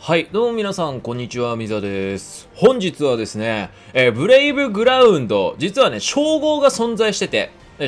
はい、どうも皆さん、こんにちは、みざです。本日はですね、ブレイブグラウンド、実はね、称号が存在してて、こ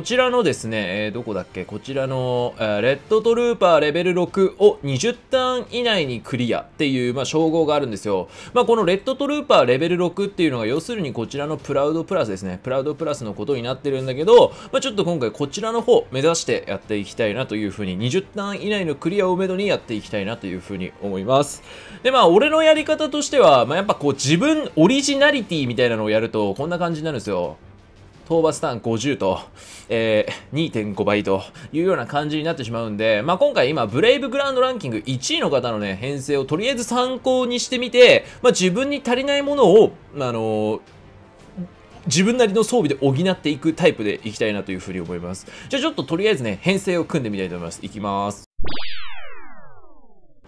ちらのですね、どこだっけ、こちらの、レッドトルーパーレベル6を20ターン以内にクリアっていう、称号があるんですよ。このレッドトルーパーレベル6っていうのが、要するにこちらのプラウドプラスですね、プラウドプラスのことになってるんだけど、ちょっと今回こちらの方目指してやっていきたいなというふうに、20ターン以内のクリアをめどにやっていきたいなというふうに思います。で、俺のやり方としては、やっぱこう自分オリジナリティみたいなのをやると、こんな感じになるんですよ。討伐ターン50と、2.5 倍というような感じになってしまうんで、今回今、ブレイブグラウンドランキング1位の方のね、編成をとりあえず参考にしてみて、自分に足りないものを、自分なりの装備で補っていくタイプでいきたいなというふうに思います。じゃあちょっととりあえずね、編成を組んでみたいと思います。いきます。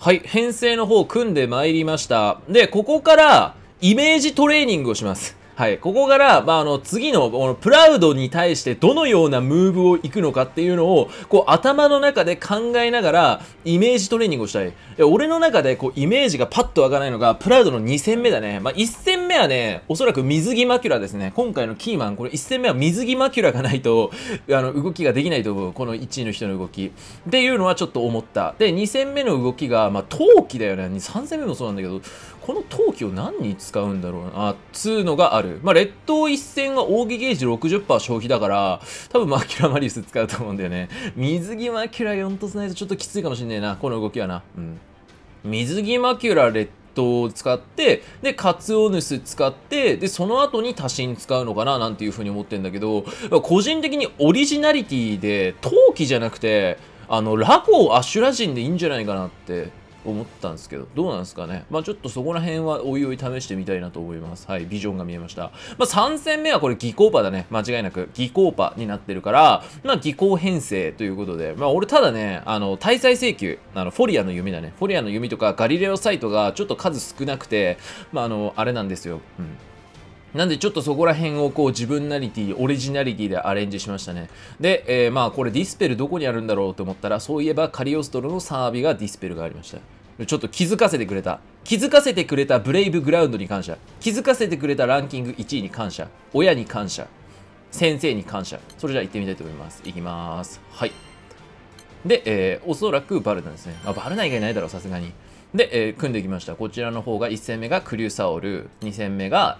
はい、編成の方を組んでまいりました。で、ここからイメージトレーニングをします。はい。ここから、次の、プラウドに対してどのようなムーブを行くのかっていうのを、頭の中で考えながら、イメージトレーニングをしたい。俺の中で、イメージがパッと湧かないのが、プラウドの2戦目だね。1戦目はね、おそらく水着マキュラですね。今回のキーマン、これ1戦目は水着マキュラがないと、動きができないと思う。この1位の人の動き。っていうのはちょっと思った。で、2戦目の動きが、陶器だよね。3戦目もそうなんだけど、この陶器を何に使うんだろうな、つうのがある。列島一戦は扇ゲージ 60% 消費だから、多分マキュラマリウス使うと思うんだよね。水着マキュラ4とつないとちょっときついかもしんねえな。この動きはな。うん。水着マキュラ列島を使って、で、カツオヌス使って、で、その後に多神使うのかななんていうふうに思ってんだけど、個人的にオリジナリティで、陶器じゃなくて、ラゴーアシュラ人でいいんじゃないかなって。思ったんですけど、どうなんですかね。ちょっとそこら辺はおいおい試してみたいなと思います。はい、ビジョンが見えました。3戦目はこれ、技巧パだね。間違いなく。技巧パになってるから、技巧編成ということで、俺ただね、大祭請求、フォリアの弓だね。フォリアの弓とか、ガリレオサイトがちょっと数少なくて、あれなんですよ。うん。なんでちょっとそこら辺を自分なりティ、オリジナリティでアレンジしましたね。で、これディスペルどこにあるんだろうと思ったら、そういえばカリオストロのサービがディスペルがありました。ちょっと気づかせてくれた。気づかせてくれたブレイブグラウンドに感謝。気づかせてくれたランキング1位に感謝。親に感謝。先生に感謝。それじゃあ行ってみたいと思います。いきまーす。はい。で、おそらくバルナですね。バルナ以外ないだろう、さすがに。で、組んできました。こちらの方が1戦目がクリューサオル。2戦目が、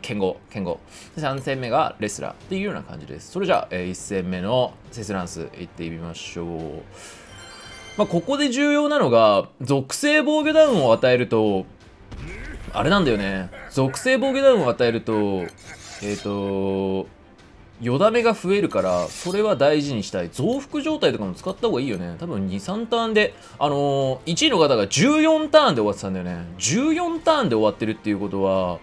剣豪。3戦目がレスラーっていうような感じです。それじゃあ、1戦目のセスランス行ってみましょう。ここで重要なのが、属性防御ダウンを与えると、あれなんだよね。属性防御ダウンを与えると、よだめが増えるから、それは大事にしたい。増幅状態とかも使った方がいいよね。多分2、3ターンで、1位の方が14ターンで終わってたんだよね。14ターンで終わってるっていうことは、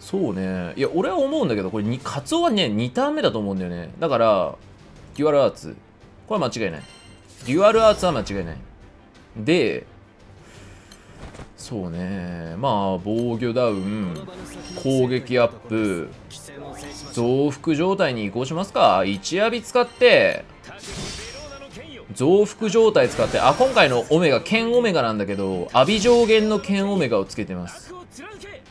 そうね。いや、俺は思うんだけど、これ、カツオはね、2ターン目だと思うんだよね。だから、デュアルアーツ。これは間違いない。デュアルアーツは間違いない。で、そうね。防御ダウン、攻撃アップ、増幅状態に移行しますか。一アビ使って、増幅状態使って、今回のオメガ、剣オメガなんだけど、アビ上限の剣オメガをつけてます。こ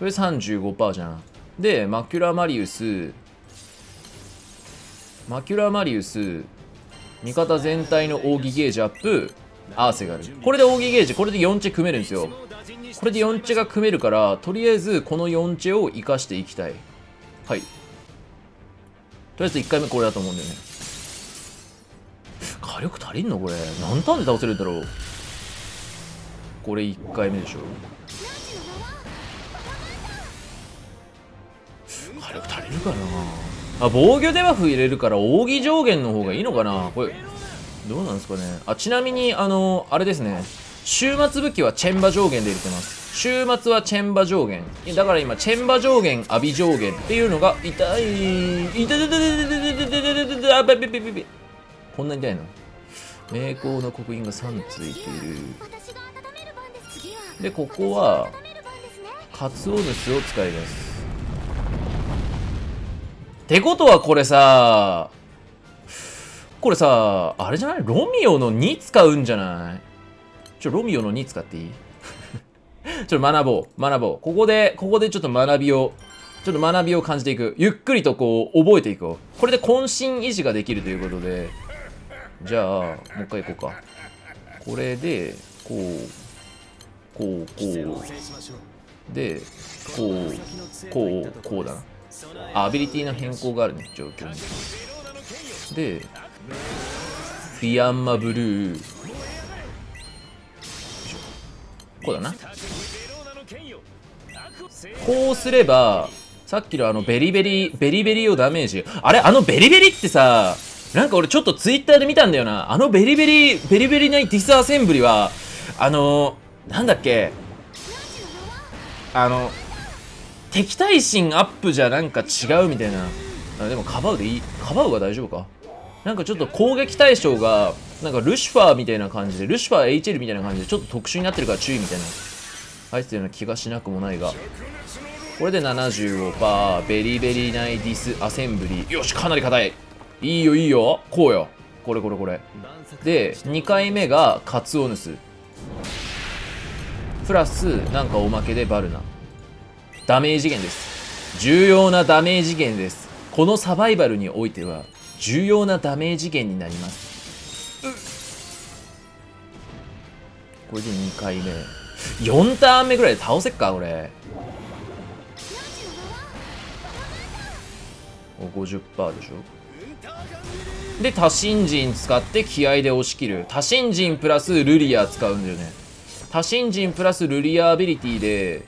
れ 35% じゃん。で、マキュラマリウス、味方全体の扇ゲージアップ、アーセガル。これで扇ゲージ、これで4チェ組めるんですよ。これで4チェが組めるから、とりあえずこの4チェを生かしていきたい。はい。とりあえず1回目これだと思うんだよね。火力足りんのこれ。何ターンで倒せるんだろう。これ1回目でしょ。火力足りるかな。防御デバフ入れるから扇上限の方がいいのかな。これどうなんですかね。ちなみにあれですね、終末武器はチェンバ上限で入れてます。終末はチェンバ上限だから、今チェンバ上限、アビ上限っていうのが痛い。こんなに痛いの。名工の刻印が3ついている。で、ここはカツオヌスを使います。ってことはこれさ、これさ、あれじゃない？ロミオの2使うんじゃない？ロミオの2使っていい？学ぼう。ここでちょっと学びを感じていく。ゆっくりとこう、覚えていこう。これで渾身維持ができるということで。じゃあ、もう一回行こうか。これで、こう。で、こうだな。あ、アビリティの変更があるね、状況に。で、フィアンマブルー。こうだな。こうすれば、さっきのあのベリベリをダメージ。あれ、あのベリベリってさ、なんか俺ちょっとツイッターで見たんだよな。あのベリベリないディスアセンブリは、なんだっけ、敵対心アップじゃなんか違うみたいな。あ、でもカバウでいい？カバウは大丈夫か？なんかちょっと攻撃対象が、なんかルシファーみたいな感じで、ルシファー HL みたいな感じで、ちょっと特殊になってるから注意みたいな。入ってるような気がしなくもないが。これで 75%、ベリベリナイディスアセンブリー。よし、かなり硬い。いいよ、いいよ。こうよ。これ。で、2回目がカツオヌス。プラス、なんかおまけでバルナ。ダメージ源です。重要なダメージ源です。このサバイバルにおいては、重要なダメージ源になります。これで2回目。4ターン目ぐらいで倒せっか、これ。50% でしょ。で、多神人使って気合で押し切る。多神人プラスルリア使うんだよね。多神人プラスルリアアビリティで、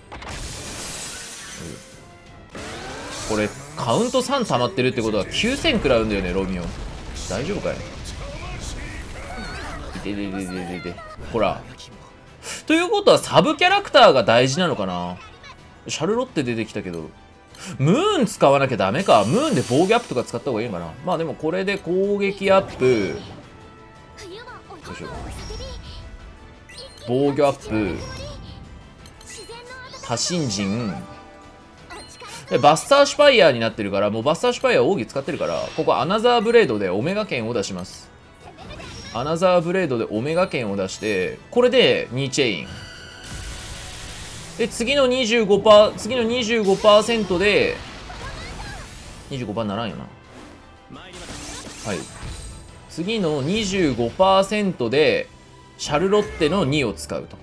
これ、カウント3溜まってるってことは9000食らうんだよね、ロミオ。大丈夫かい？で。ほら。ということはサブキャラクターが大事なのかな。シャルロッテ出てきたけど、ムーン使わなきゃダメか。ムーンで防御アップとか使った方がいいのかな。まあでもこれで攻撃アップ、よいしょ、防御アップ、多神人でバスターシュパイヤーになってるから、もうバスターシュパイヤー奥義使ってるから、ここアナザーブレードでオメガ剣を出します。アナザーブレードでオメガ剣を出して、これで2チェイン。で、次の 25% で、25% ならんよな。はい。次の 25% で、シャルロッテの2を使うと。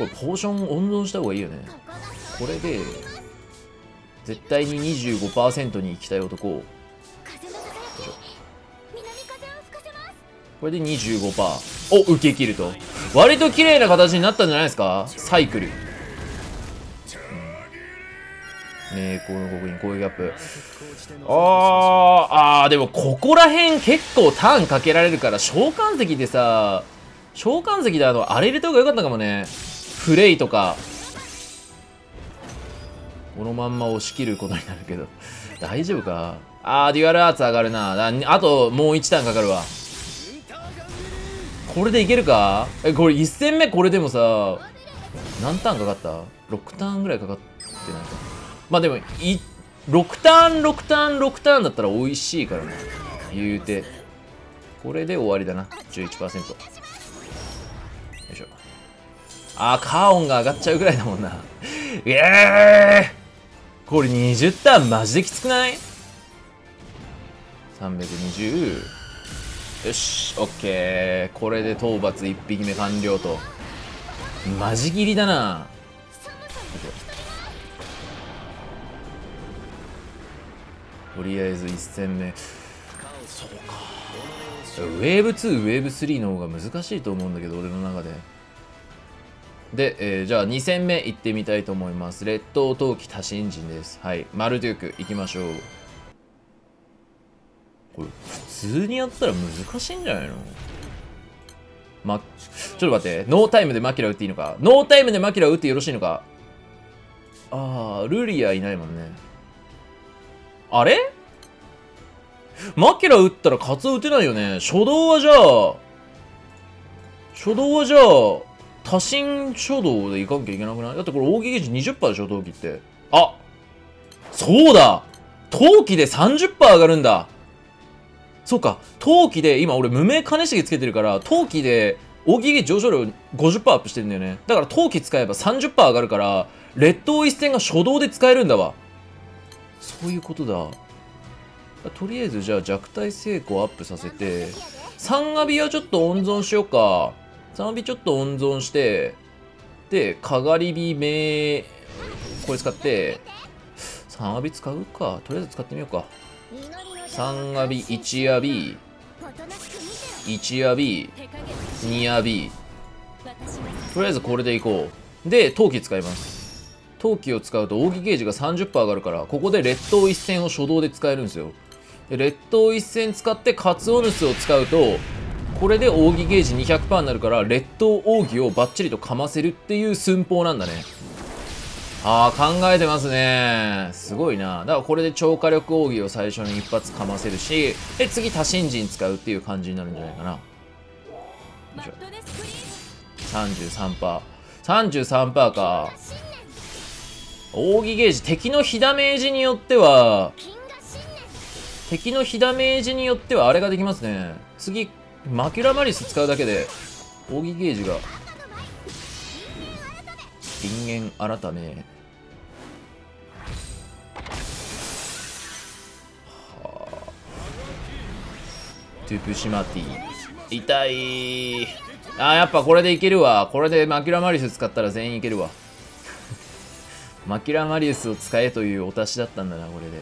うん。これ、ポーション温存した方がいいよね。これで、絶対に 25% に行きたい男。これで 25% を受け切ると。割と綺麗な形になったんじゃないですか。サイクル。名工の刻印、攻撃アップ。でもここら辺結構ターンかけられるから、召喚石であれ入れた方が良かったかもね。フレイとか。このまんま押し切ることになるけど。大丈夫か。デュアルアーツ上がるな。あともう1ターンかかるわ。これでいけるか？これ1戦目、これでもさ、何ターンかかった？ 6 ターンぐらいかかってないか。まあでも、6ターンだったら美味しいからね。言うて。これで終わりだな。11%。よいしょ。カーオンが上がっちゃうぐらいだもんな。これ20ターンマジできつくない？ 320。よし、オッケー。これで討伐1匹目完了と。マジギリだな。とりあえず1戦目。そうか。ウェーブ2、ウェーブ3の方が難しいと思うんだけど、俺の中で。で、じゃあ2戦目行ってみたいと思います。列島闘気多神人です。はい。マルデューク行きましょう。これ普通にやったら難しいんじゃないの？ちょっと待って、ノータイムでマキラ打っていいのか？ノータイムでマキラ打ってよろしいのか？ルリアいないもんね。あれ？マキラ打ったらカツオ打てないよね。初動はじゃあ、多神初動でいかなきゃいけなくない？だってこれ大喜利時 20% でしょ、同期って。そうだ！陶器で 30% 上がるんだ。そうか、陶器で今俺無名金重つけてるから、陶器で大喜利上昇量 50% アップしてるんだよね。だから陶器使えば 30% 上がるから劣等一戦が初動で使えるんだわ。そういうことだ。とりあえずじゃあ弱体成功アップさせて、3アビはちょっと温存しようか。3アビちょっと温存して、でかがり火名これ使って、3アビ使うか。とりあえず使ってみようか。3アビ1アビ1アビ2アビ、とりあえずこれでいこう。で陶器使います。陶器を使うと扇ゲージが 30% 上がるから、ここで劣等一戦を初動で使えるんですよ。で劣等一戦使ってカツオヌスを使うと、これで扇ゲージ 200% になるから、劣等扇をバッチリとかませるっていう寸法なんだね。あー、考えてますね。すごいな。だからこれで超火力奥義を最初に一発かませるし、で次多神人使うっていう感じになるんじゃないかな。 33%、 33% か。奥義ゲージ、敵の火ダメージによってはあれができますね。次マキュラマリス使うだけで奥義ゲージが人間改め、はあ、トゥプシマティ痛い。あー、やっぱこれでいけるわ。これでマキュラマリウス使ったら全員いけるわ。マキュラマリウスを使えというお達しだったんだな、これで。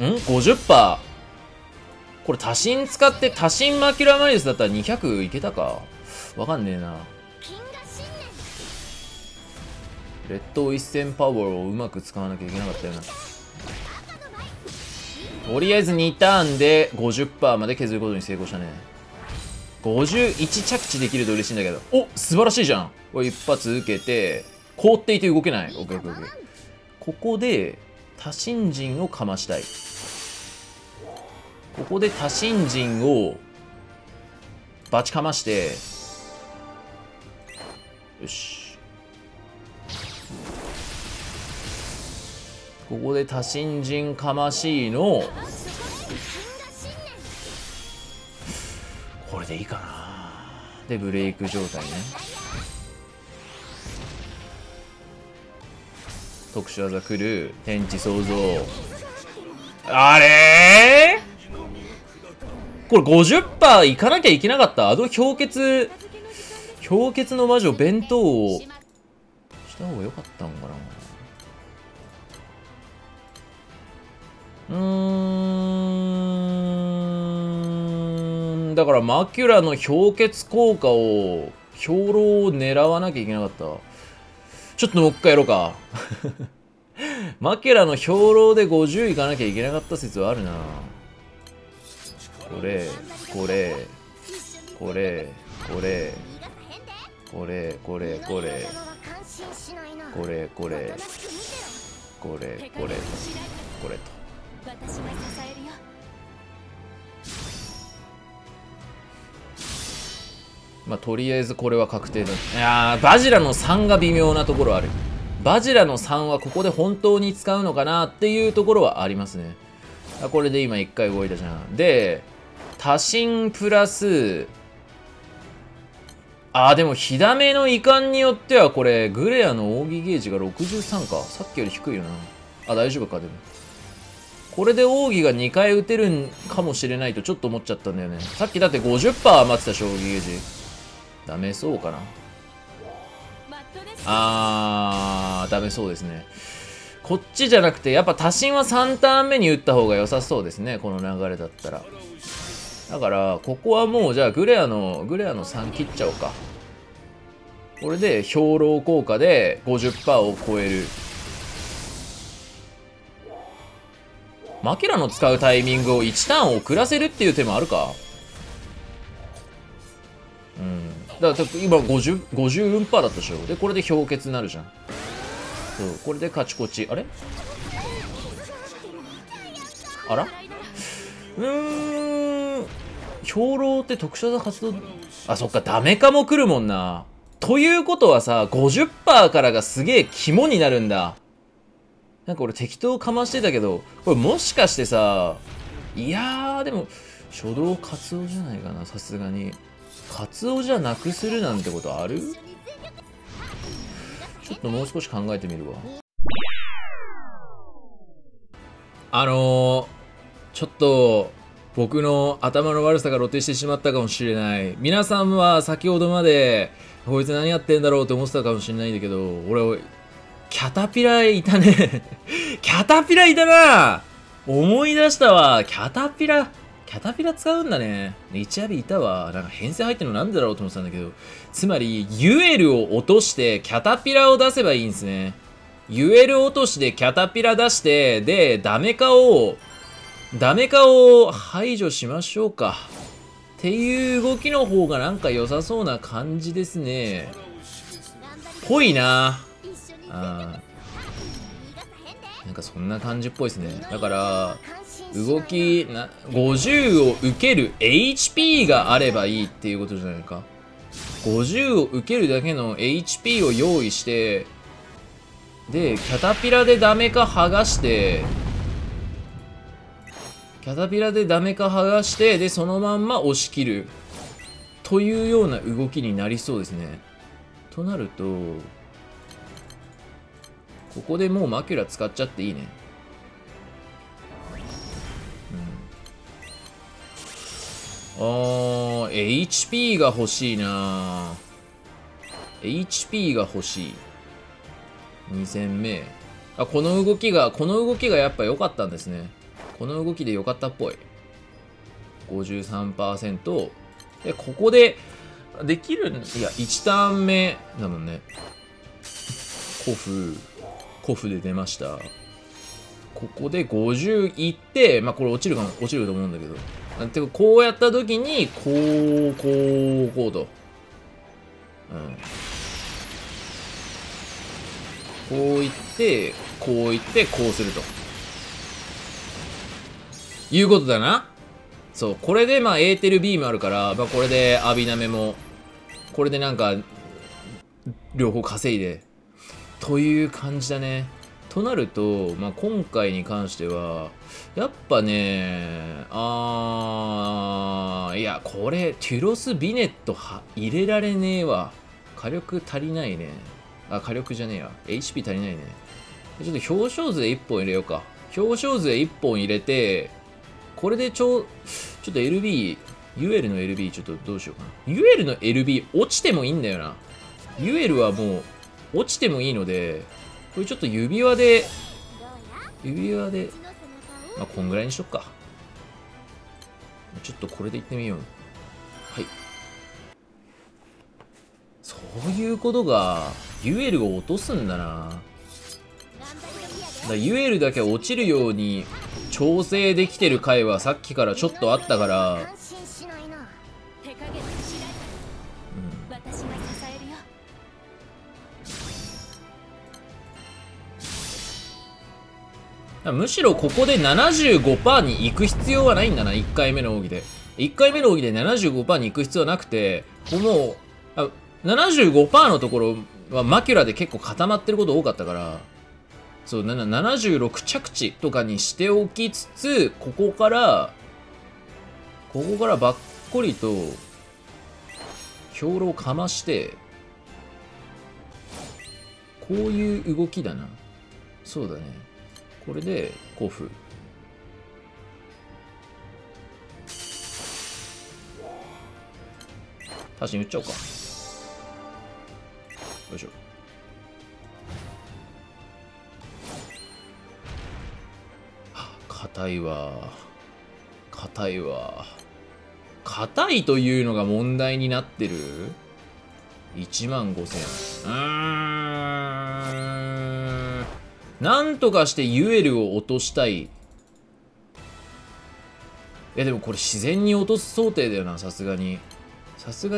ん 50%、 これ多神使って多神マキュラマリウスだったら200いけたかわかんねえな。劣等一戦パワーをうまく使わなきゃいけなかったよな。とりあえず2ターンで 50% まで削ることに成功したね。51着地できると嬉しいんだけど。お、素晴らしいじゃん。これ一発受けて凍っていて動けない。オッケーオッケーオッケー。ここで多神人をかましたい。ここで多神人をバチかまして、よし、ここで多神人かましいの、これでいいかな。でブレイク状態ね。特殊技来る、天地創造、あれー、これ 50% いかなきゃいけなかった。あの氷結の魔女弁当をした方が良かったんかな。だからマキュラの氷結効果を、氷牢を狙わなきゃいけなかった。ちょっともう一回やろうか。マキュラの氷牢で50いかなきゃいけなかった説はあるな。これと。まあとりあえずこれは確定だ。いやー、バジラの3が微妙なところある。バジラの3はここで本当に使うのかなっていうところはありますね。これで今1回動いたじゃん。で多神プラス、あーでも火ダメの遺憾によってはこれグレアの扇ゲージが63か、さっきより低いよな。あ、大丈夫か。でもこれで扇が2回打てるんかもしれないとちょっと思っちゃったんだよね。さっきだって 50% 余ってたし、扇ゲージダメそうかな。あーダメそうですね。こっちじゃなくてやっぱ多神は3ターン目に打った方が良さそうですね、この流れだったら。だから、ここはもう、じゃあ、グレアの3切っちゃおうか。これで、兵糧効果で 50% を超える。マキュラの使うタイミングを1ターン遅らせるっていう手もあるか。うん。だから、今54% だったでしょ。で、これで氷結になるじゃん。そう、これでカチコチ。あれ？あら？兵糧って特殊な活動、あ、そっか、ダメかも来るもんな。ということはさ、50% からがすげえ肝になるんだ。なんか俺適当かましてたけど、これもしかしてさ、いやーでも、初動カツオじゃないかな、さすがに。カツオじゃなくするなんてことある？ちょっともう少し考えてみるわ。ちょっと、僕の頭の悪さが露呈してしまったかもしれない。皆さんは先ほどまで、こいつ何やってんだろうって思ってたかもしれないんだけど、俺、キャタピラいたね。キャタピラいたな！思い出したわ。キャタピラ使うんだね。1アビいたわ。なんか編成入ってるのなんでだろうと思ってたんだけど。つまり、ユエルを落として、キャタピラを出せばいいんですね。ユエル落としでキャタピラ出して、で、ダメ化を排除しましょうか。っていう動きの方がなんか良さそうな感じですね。ぽいな。なんかそんな感じっぽいですね。だから、動きな、50を受ける HP があればいいっていうことじゃないか。50を受けるだけの HP を用意して、で、キャタピラでダメ化剥がして、キャタピラでダメか剥がして、で、そのまんま押し切る。というような動きになりそうですね。となると、ここでもうマキュラ使っちゃっていいね。HP が欲しいな。HP が欲しい。2戦目。あ、この動きがやっぱ良かったんですね。この動きで良かったっぽい。53%。で、ここで、できる、いや、1ターン目だもんね。コフで出ました。ここで50いって、まあ、これ落ちると思うんだけど。てか、こうやった時に、こうと。うん。こういって、こうすると。いうことだな。そう。これで、まあ、エーテルビームあるから、まあ、これで、アビナメも、これでなんか、両方稼いで、という感じだね。となると、まあ、今回に関しては、やっぱね、いや、これ、テュロス・ビネットは入れられねえわ。火力足りないね。あ、火力じゃねえわ。HP 足りないね。ちょっと表彰税1本入れようか。表彰税1本入れて、これでちょっと LB、ユエルの LB ちょっとどうしようかな。ユエルの LB 落ちてもいいんだよな。ユエルはもう落ちてもいいので、これちょっと指輪で、まあこんぐらいにしとくか。ちょっとこれでいってみよう。はい。そういうことが、ユエルを落とすんだな。ユエルだけ落ちるように、調整できてる回はさっきからちょっとあったから、うん、むしろここで 75% に行く必要はないんだな。1回目の奥義で75% に行く必要はなくて、もう 75% のところはマキュラで結構固まってること多かったから、そう、76着地とかにしておきつつ、ここからばっこりと、兵糧をかまして、こういう動きだな。そうだね。これで、コフ。確かに打っちゃおうか。よいしょ。硬いというのが問題になってる。15000。なんとかしてユエルを落としたい。でもこれ自然に落とす想定だよな。さすがに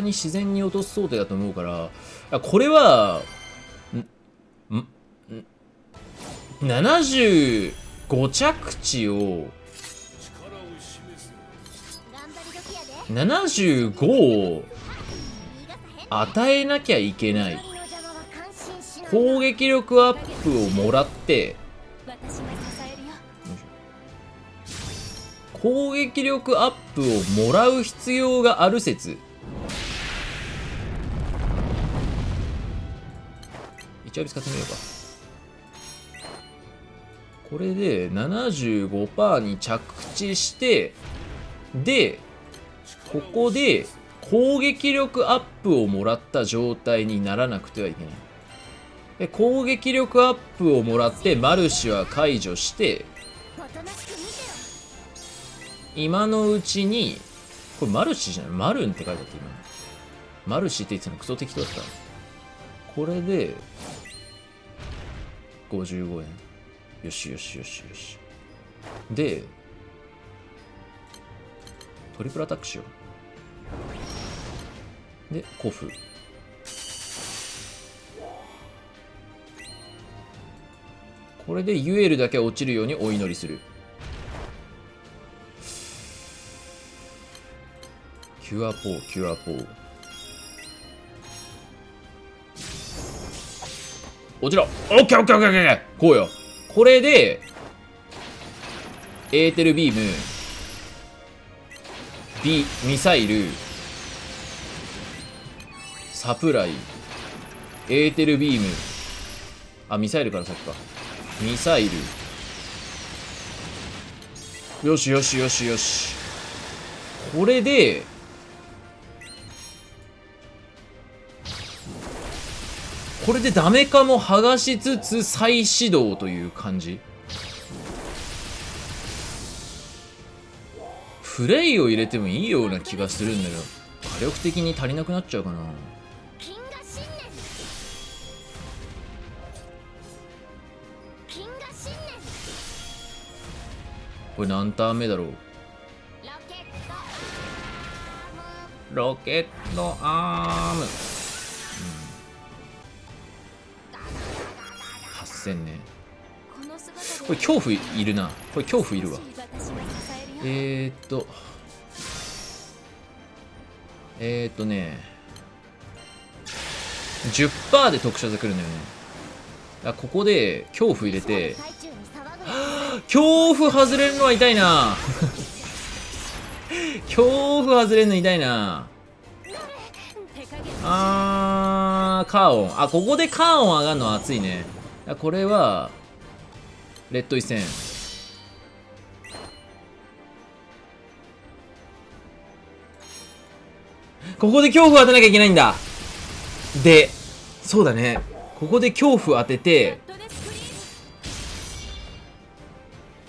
自然に落とす想定だと思うから、これは70着地を75を与えなきゃいけない攻撃力アップをもらって、攻撃力アップをもらう必要がある説。一応使ってみようか。これで 75% に着地して、でここで攻撃力アップをもらった状態にならなくてはいけない。で攻撃力アップをもらってマルシは解除して、今のうちに、これマルシじゃない、マルンって書いてあって、今マルシって言ってたのクソ適当だった。これで55円、よしよしよしよし。でトリプルアタックしよう。でコフ、これでユエルだけ落ちるようにお祈りする。キュアポー、キュアポー、落ちろ。オッケーオッケーオッケーオッケー。こうよ。これでエーテルビーム、ミサイル、サプライ、エーテルビーム、あ、ミサイルから先か、ミサイル、よしよしよしよし。これでこれでダメかも剥がしつつ再始動という感じ。プレイを入れてもいいような気がするんだけど、火力的に足りなくなっちゃうかな。これ何ターン目だろう。ロケットアーム、8000ね。これ恐怖いるな。これ恐怖いるわ。ね、10% で特殊技くるんだよね。だここで恐怖入れて、恐怖外れるのは痛いな。恐怖外れるの痛いな。あー、カーオン。あ、ここでカーオン上がるのは熱いね。これはレッド一戦。ここで恐怖を当てなきゃいけないんだ。で、そうだね。ここで恐怖を当てて、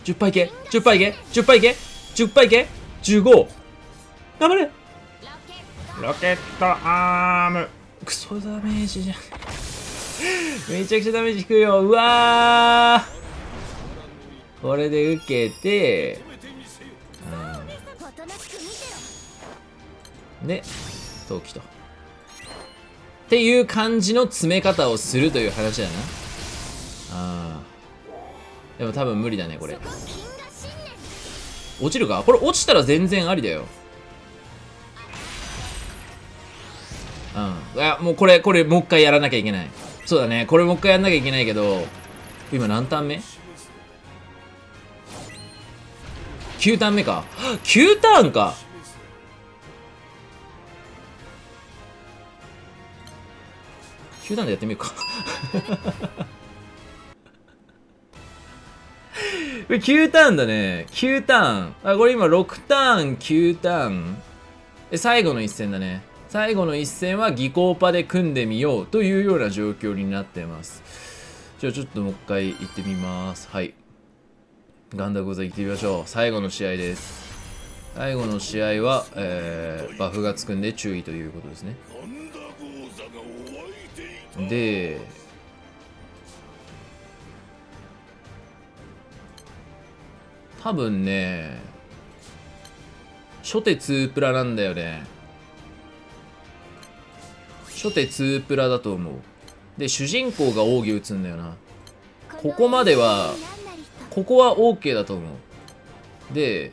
10%いけ、10%いけ、10%いけ、10%いけ、15、頑張れ。ロケットアーム、クソダメージじゃん。めちゃくちゃダメージ低いよ。うわー、これで受けて、で陶器とっていう感じの詰め方をするという話だな。あー、でも多分無理だね。これ落ちるか。これ落ちたら全然ありだよ。うん、いや、もうこれもう一回やらなきゃいけない。そうだね、これもう一回やらなきゃいけないけど、今何ターン目 ?9 ターン目か。9ターンか。9ターンでやってみようか。これ9ターンだね。9ターン。あ、これ今6ターン、9ターン。最後の一戦だね。最後の一戦は技巧パで組んでみようというような状況になってます。じゃあちょっともう一回行ってみます。はい。ガンダゴザ行ってみましょう。最後の試合です。最後の試合は、バフがつくんで注意ということですね。で、多分ね、初手2プラなんだよね。初手2プラだと思う。で主人公が奥義打つんだよな。ここまでは、ここは OK だと思う。で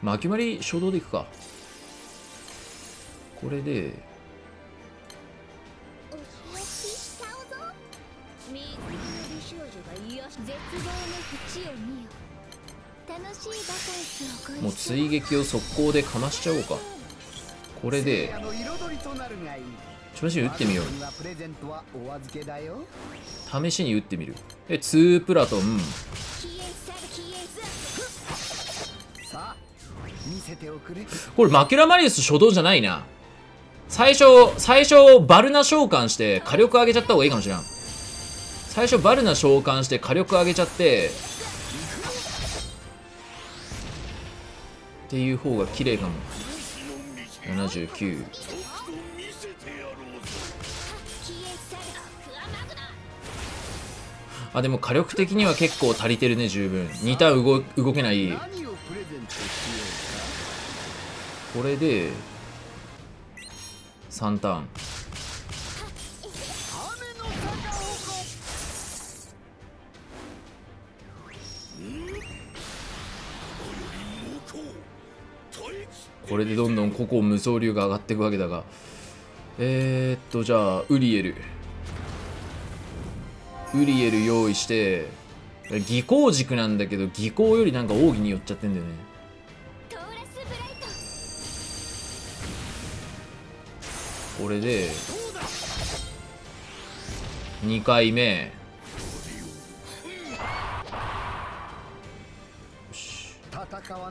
まあ、秋まり初動でいくか。これでもう追撃を速攻でかましちゃおうか。これで試しに打ってみよう。試しに打ってみる。で2プラトンこれマキュラマリウス初動じゃないな。最初バルナ召喚して火力上げちゃった方がいいかもしれん。最初バルナ召喚して火力上げちゃってっていう方が綺麗かも。79あでも火力的には結構足りてるね。十分似た動けない。これで3ターンこれでどんどんここ無双竜が上がっていくわけだが、じゃあウリエル用意して、技巧軸なんだけど技巧よりなんか奥義に寄っちゃってんだよね。これで2回目。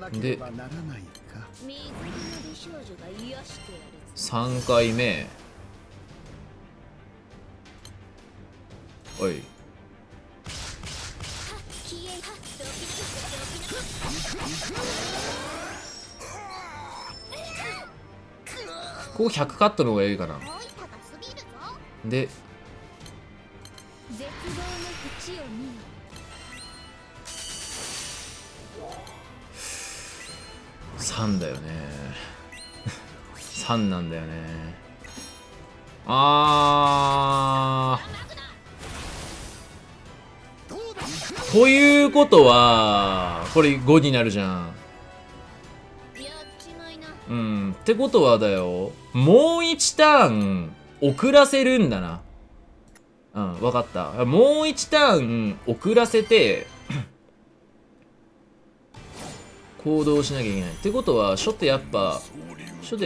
よしで3回目。おいここ100カットの方がいいかな。で3だよね3なんだよね。ということはこれ5になるじゃん。うん、ってことはだよ、もう1ターン遅らせるんだな。うん、分かった。もう1ターン遅らせて行動しなきゃいけない。ってことは、初手やっぱ多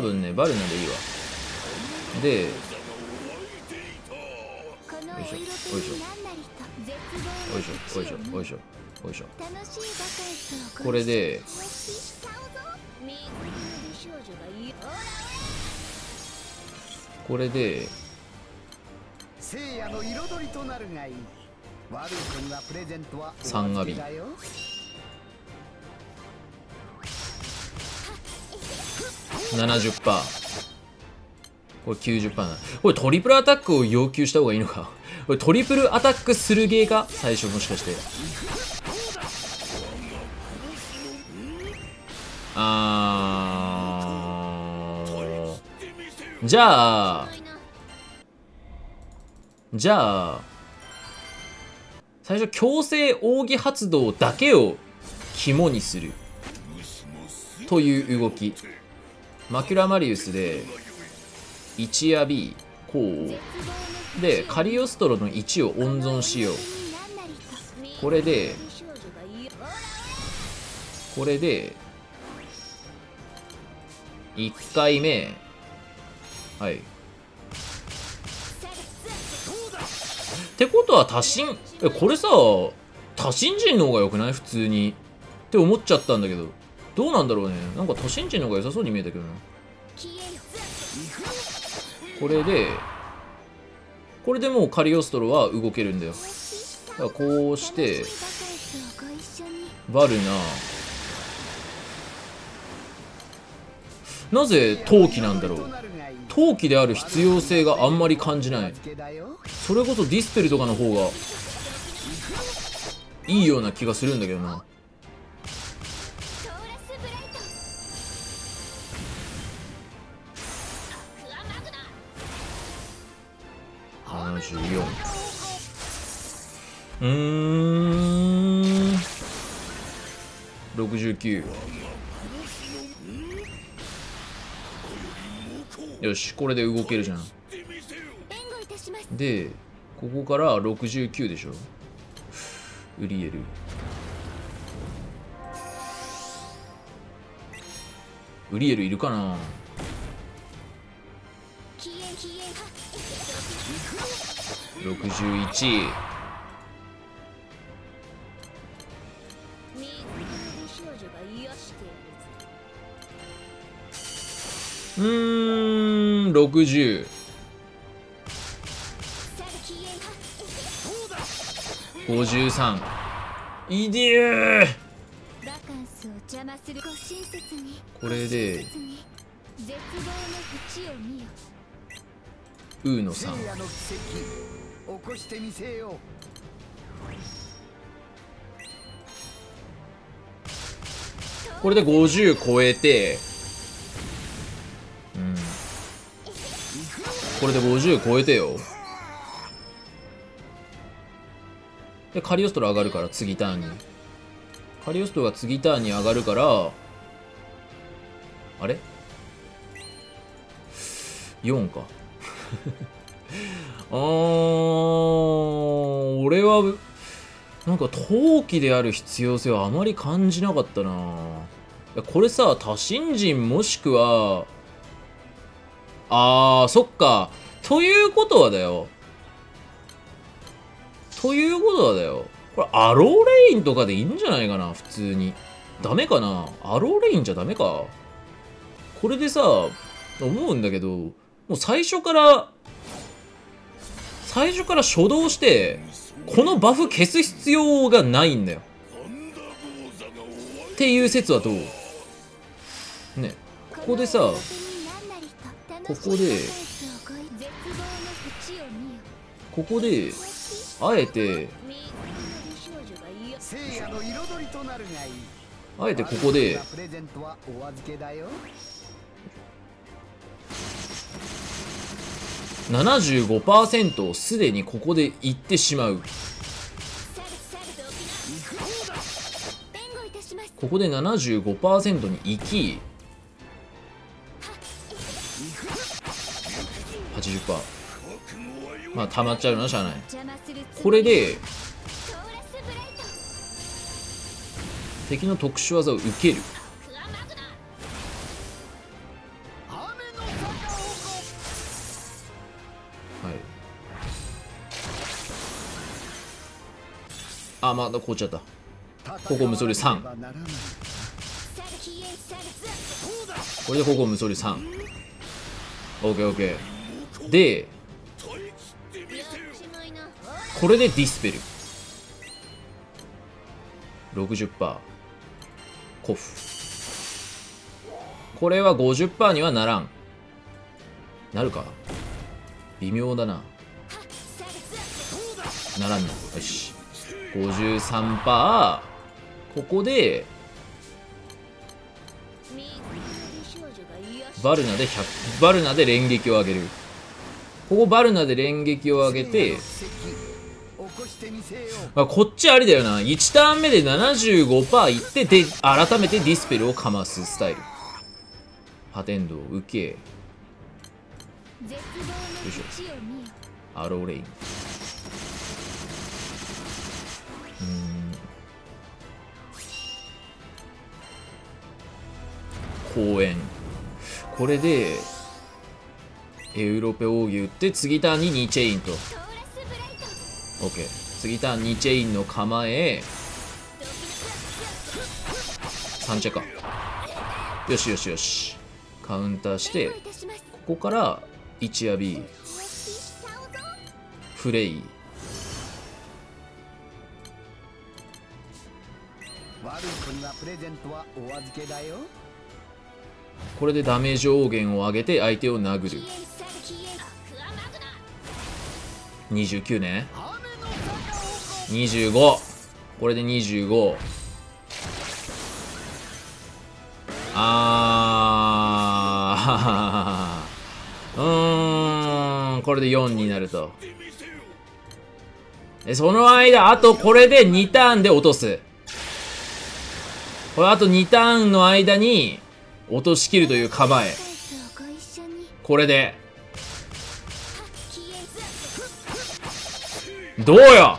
分ね、バルナでいいわ。で、よいしょ、よいしょ、よいしょ、よいしょ、よいしょ、よいしょ。これで、これで3アビ70%、これ90%だ。これトリプルアタックを要求した方がいいのか。これトリプルアタックするゲーか最初もしかして。じゃあ最初強制奥義発動だけを肝にするという動き。マキュラマリウスで1アビこうでカリオストロの1を温存しよう。これで1回目。はいってことは多神、これさ多神人の方が良くない普通にって思っちゃったんだけど、どうなんだろうね。なんか多神人の方が良さそうに見えたけどな。これでもうカリオストロは動けるんだよ。だからこうしてバルナなぜ陶器なんだろう。陶器である必要性があんまり感じない。それこそディスペルとかの方がいいような気がするんだけどな。7469よし、これで動けるじゃん。で、ここから69でしょ。ウリエル。ウリエルいるかな。61。60。53。いでえ。これでウーの3。これで50超えて、うん、これで50超えてよ。でカリオストロ上がるから次ターンに、カリオストロが次ターンに上がるから、あれ ?4 か。俺はなんか陶器である必要性はあまり感じなかったな。これさ、多神人もしくは、あー、そっか。ということはだよ。ということはだよ。これアローレインとかでいいんじゃないかな、普通に。ダメかな、アローレインじゃダメか。これでさ、思うんだけど、もう最初から初動して、このバフ消す必要がないんだよ。っていう説はどうね、ここでさ、ここで、あえてここで、75% をすでにここでいってしまう。ここで 75% に行き 80%、 まあ溜まっちゃうな、しゃあない。これで敵の特殊技を受ける。あ、まだ凍っちゃった。ここムソリ3。これでここムソリ3。OKOK で、これでディスペル 60% コフ。これは 50% にはならん。なるか、微妙だな。ならんな。よし、53%。 ここでバルナで連撃を上げる。ここバルナで連撃を上げて、あ、こっちありだよな。1ターン目で 75% いって、で改めてディスペルをかますスタイル。破天道受け、よいしょ、アローレイン。公園。これでエウロペ奥義打って、次ターンに2チェインと。 OK、 次ターン2チェインの構え、3チェか。よしよしよし、カウンターして、ここから1アビフレイ。悪くなプレゼントはお預けだよ。これでダメージ上限を上げて相手を殴る。29ね。25。これで25。あー、これで4になると。その間、あとこれで2ターンで落とす。これあと2ターンの間に落としきるという構え。これでどうよ、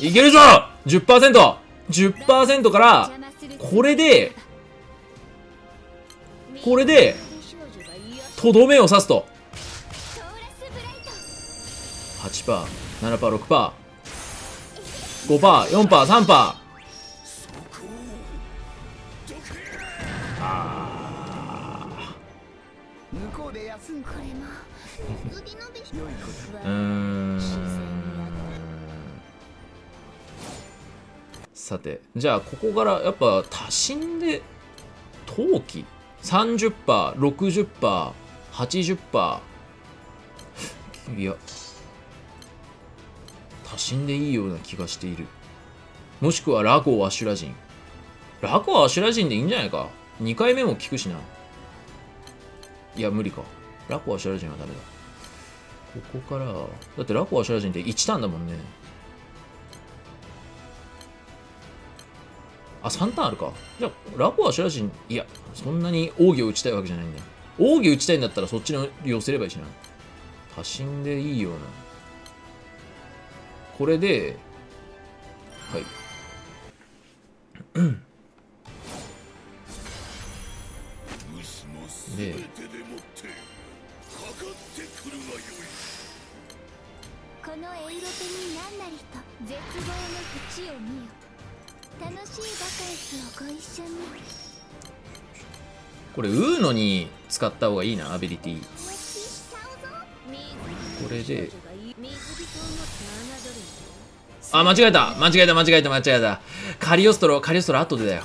いけるぞ 10%！ 10% からこれでとどめを刺すと 8%、7%、6%、5%、4%、3%。さて、じゃあここからやっぱ多心で投機 30%、60%、80%。いや、多心でいいような気がしている。もしくはラゴーアシュラ人。ラゴーアシュラ人でいいんじゃないか。2回目も効くしな。いや、無理か。ラゴーアシュラ人はダメだ。ここから、だってラゴーアシュラ人って1ターンだもんね。あ、3ターンあるか。じゃあ、ラゴーアシュラ人、いや、そんなに奥義を打ちたいわけじゃないんだよ。奥義打ちたいんだったらそっちに寄せればいいしな。多心でいいような。これで、はい。で、このエイロペに何なりと絶望の淵を見よ。楽しいバカンスをご一緒に。これウーノに使った方がいいな、アビリティ。これで、あ、間違えた間違えた間違えた間違えた。カリオストロ後でだよ。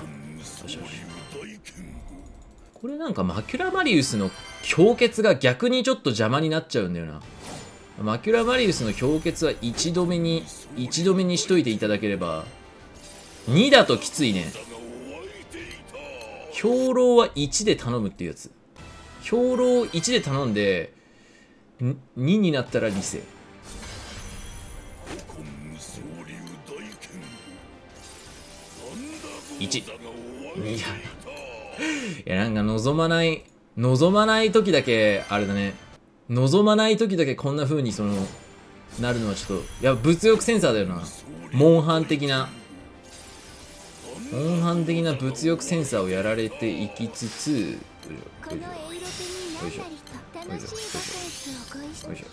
これなんかマキュラマリウスの氷結が逆にちょっと邪魔になっちゃうんだよな。マキュラマリウスの氷結は1度目にしといていただければ。2だときついね。兵糧は1で頼むっていうやつ。兵糧を1で頼んで、2になったら理性。1。いや、なんか望まない時だけ、あれだね。望まない時だけこんな風になるのはちょっと、いや、物欲センサーだよな。モンハン的な物欲センサーをやられていきつつ、よいしょ、よいしょ、よいし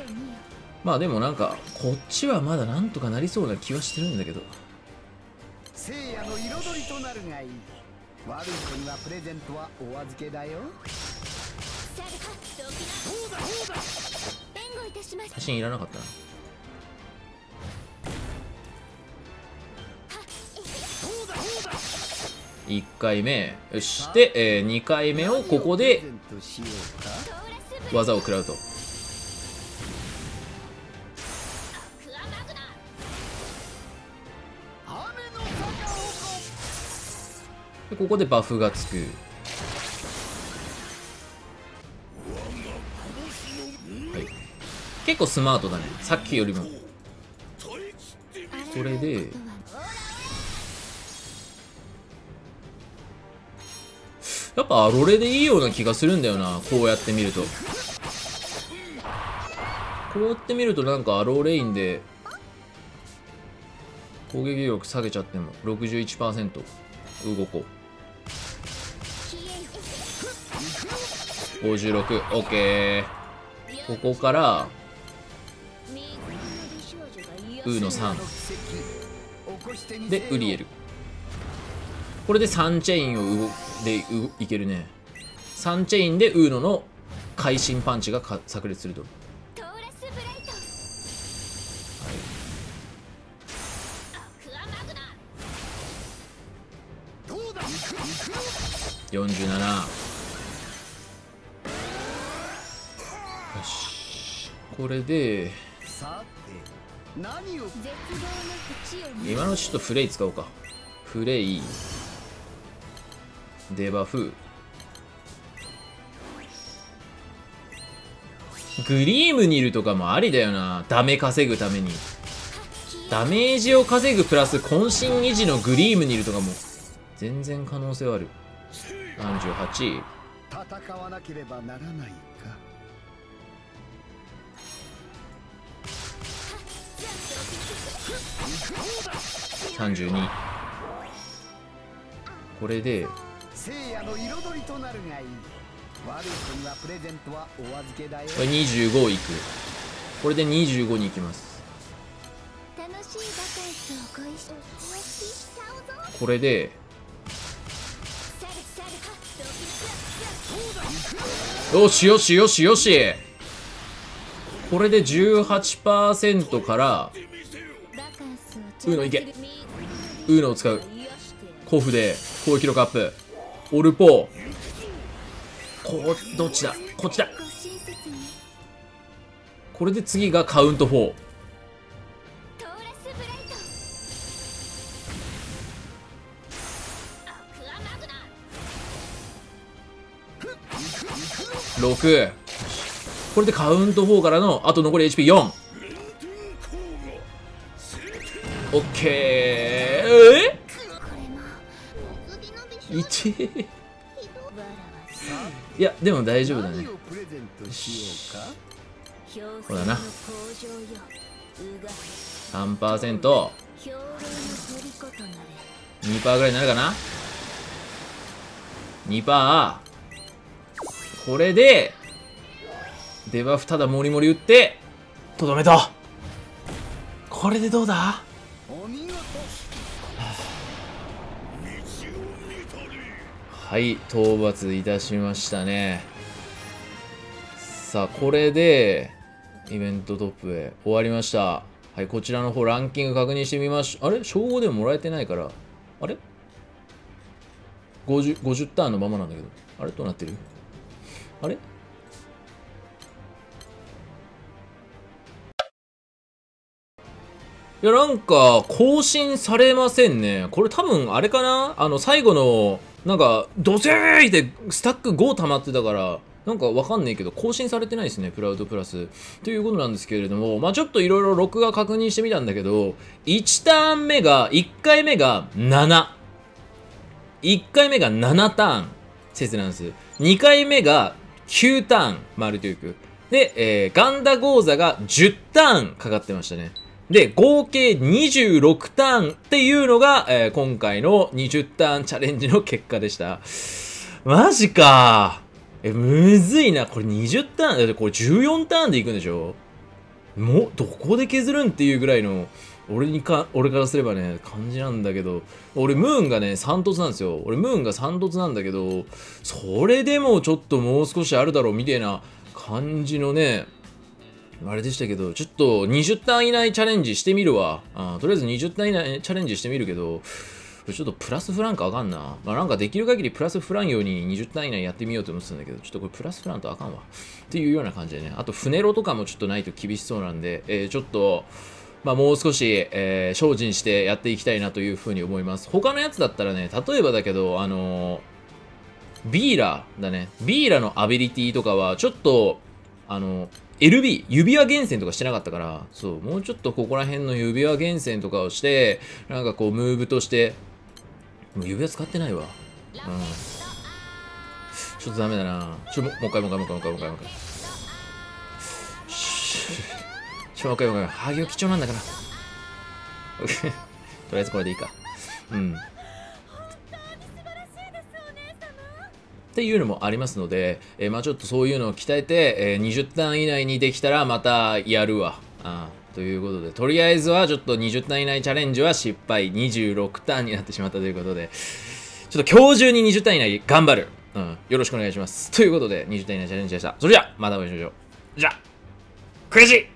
ょ。まあでもなんかこっちはまだなんとかなりそうな気はしてるんだけど。聖夜の彩りとなるがいい。悪い子にはプレゼントはお預けだよ。写真いらなかったな。1回目よし。で、2回目をここで技を食らうと。でここでバフがつく。はい、結構スマートだね、さっきよりも。それでやっぱアロレでいいような気がするんだよな、こうやって見ると。こうやって見るとなんかアロレインで攻撃力下げちゃっても 61% 動こう。 56OK。 ここからウーの3でウリエル。これで3チェインをいけるね。3チェインでウーノの会心パンチが炸裂すると。はい、47。よし、これで今のうちちょっとフレイ使おうか。フレイデバフ。グリームニルとかもありだよな、ダメ稼ぐために。ダメージを稼ぐプラス渾身維持のグリームニルとかも全然可能性はある。38。戦わなければならないか。32。これでこれ25いく。これで25に行きます。これでよしよしよしよし、これで 18% からウーノいけ。ウーノを使う。コフで攻撃力アップ。オルポーどっちだ、こっちだ。これで次がカウント4。6。これでカウント4からのあと残り HP4。 オッケー。1。いやでも大丈夫だね。そうだな。 3%2% ぐらいになるかな。 2%。 これでデバフただモリモリ打ってとどめた。これでどうだ。はい、討伐いたしましたね。さあ、これで、イベントトップへ終わりました。はい、こちらの方、ランキング確認してみましょう。あれ称号でももらえてないから。あれ 50ターンのままなんだけど。あれどうなってる。あれいや、なんか、更新されませんね。これ多分、あれかな、最後の、なんかドセーイってスタック5溜まってたからなんかわかんないけど更新されてないですね、プラウドプラスということなんですけれども、まあちょっといろいろ録画確認してみたんだけど、1ターン目が1回目が71回目が7ターン説なんです。2回目が9ターンマルテュークで、ガンダゴーザが10ターンかかってましたね。で、合計26ターンっていうのが、今回の20ターンチャレンジの結果でした。マジか。むずいな。これ20ターン、だってこれ14ターンでいくんでしょ?もう、どこで削るんっていうぐらいの、俺からすればね、感じなんだけど、俺ムーンがね、3凸なんですよ。俺ムーンが3凸なんだけど、それでもちょっともう少しあるだろうみたいな感じのね、あれでしたけど、ちょっと20ターン以内チャレンジしてみるわ。とりあえず20ターン以内チャレンジしてみるけど、ちょっとプラスフランかあかんな。まあなんかできる限りプラスフランように20ターン以内やってみようと思ってたんだけど、ちょっとこれプラスフランとあかんわ。っていうような感じでね。あと、船路とかもちょっとないと厳しそうなんで、ちょっと、まあもう少し、精進してやっていきたいなというふうに思います。他のやつだったらね、例えばだけど、ビーラだね。ビーラのアビリティとかは、ちょっと、LB、指輪厳選とかしてなかったから、そう、もうちょっとここら辺の指輪厳選とかをして、なんかこう、ムーブとして、もう指輪使ってないわ。うん。ちょっとダメだな。もう一回。もう一回。ハギョ貴重なんだから。とりあえずこれでいいか。うん。っていうのもありますので、まあちょっとそういうのを鍛えて、20ターン以内にできたらまたやるわ。ということで、とりあえずはちょっと20ターン以内チャレンジは失敗。26ターンになってしまったということで、ちょっと今日中に20ターン以内頑張る。よろしくお願いします。ということで、20ターン以内チャレンジでした。それじゃあ、またお会いしましょう。じゃあ、悔しい